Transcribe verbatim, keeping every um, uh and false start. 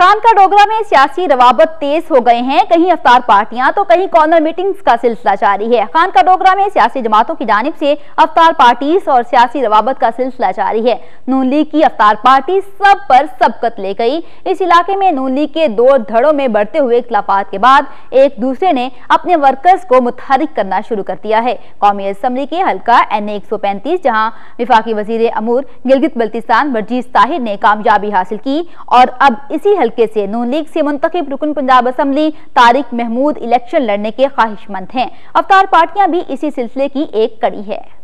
खानका डोगरा में सियासी रवाबत तेज हो गए हैं। कहीं अफ्तार पार्टियां तो कहीं कॉर्नर मीटिंग्स का सिलसिला जारी है। खानका डोगरा में सियासी जमातों की जानिब से अफ्तार पार्टीज और सियासी रवाबत का सिलसिला जारी है। नून लीग की अफ्तार पार्टी सब पर सबकत ले गई। इस इलाके में नून लीग के दो धड़ों में बढ़ते हुए इख्तलाफात के बाद एक दूसरे ने अपने वर्कर्स को मुतहरिक करना शुरू कर दिया है। कौमी असम्बली के हल्का एन ए एक सौ पैंतीस जहाँ विफाकी वजीर अमूर गिलगित बल्तिस्तान बरजीत ताहिर ने कामयाबी हासिल की और अब इसी के से नून लीग से मुंतखब रुकन पंजाब असेंबली तारिक महमूद इलेक्शन लड़ने के ख्वाहिशमंद हैं। अफ्तार पार्टियां भी इसी सिलसिले की एक कड़ी है।